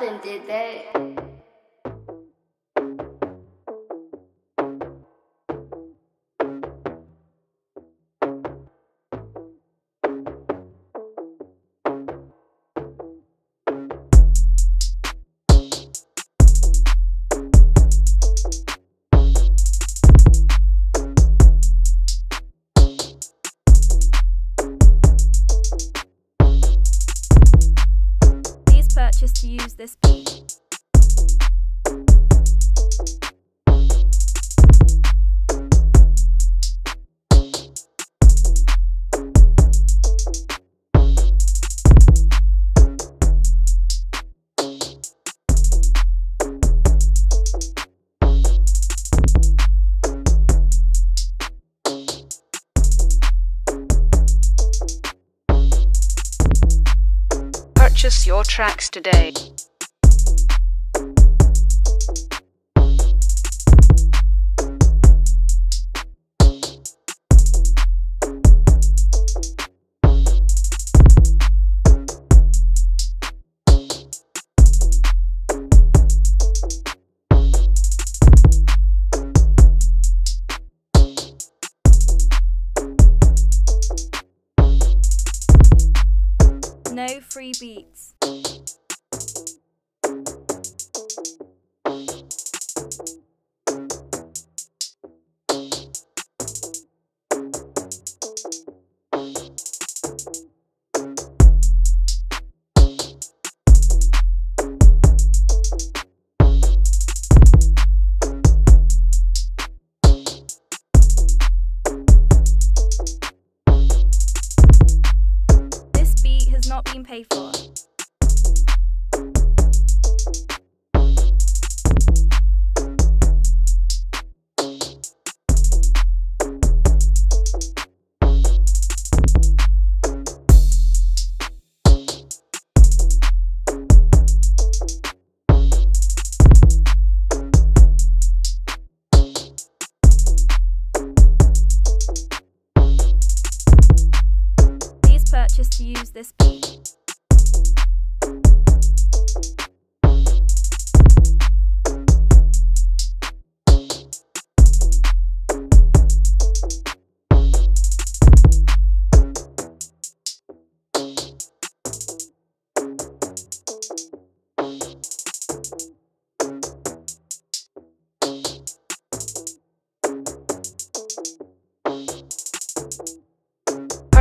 around and did that. Purchase to use this beat. Purchase your tracks today. No free beats. Not being paid for. Just to use this beat.